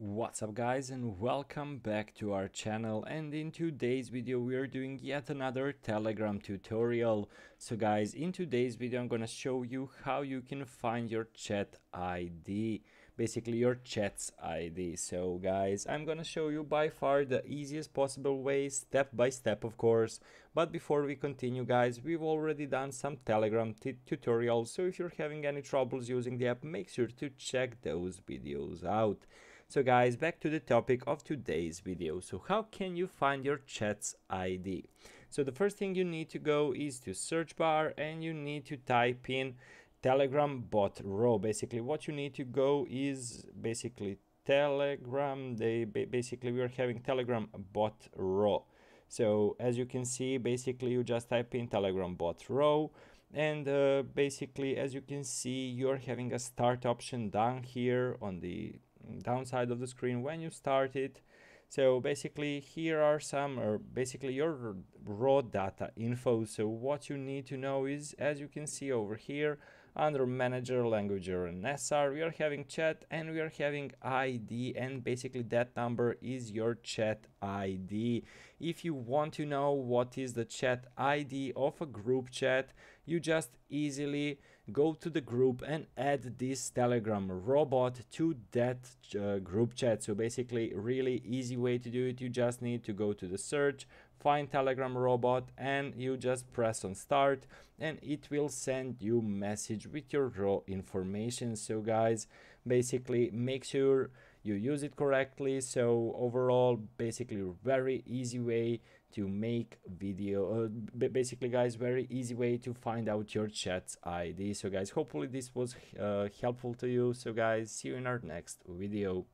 What's up guys, and welcome back to our channel. And in today's video we are doing yet another Telegram tutorial. So guys, in today's video I'm gonna show you how you can find your chat ID, basically your chat's ID. So guys, I'm gonna show you by far the easiest possible way, step by step of course. But before we continue guys, we've already done some Telegram tutorials, so if you're having any troubles using the app, make sure to check those videos out. So guys, back to the topic of today's video. So how can you find your chat's ID? So the first thing you need to go is to search bar, and you need to type in Telegram bot row. Basically what you need to go is basically Telegram, we are having Telegram bot row. So as you can see, basically you just type in Telegram bot row, and basically as you can see, you're having a start option down here on the downside of the screen when you start it. So basically here are some your raw data info. So what you need to know is, as you can see over here under manager, languager and SR, we are having chat and we are having ID, and basically that number is your chat ID. If you want to know what is the chat ID of a group chat, you just easily go to the group and add this Telegram robot to that group chat. So basically really easy way to do it. You just need to go to the search, find Telegram robot, and you just press on start, and it will send you message with your raw information. So guys, basically make sure you use it correctly. So overall, basically very easy way to make video, basically guys, very easy way to find out your chat's ID. So guys, hopefully this was helpful to you. So guys, see you in our next video.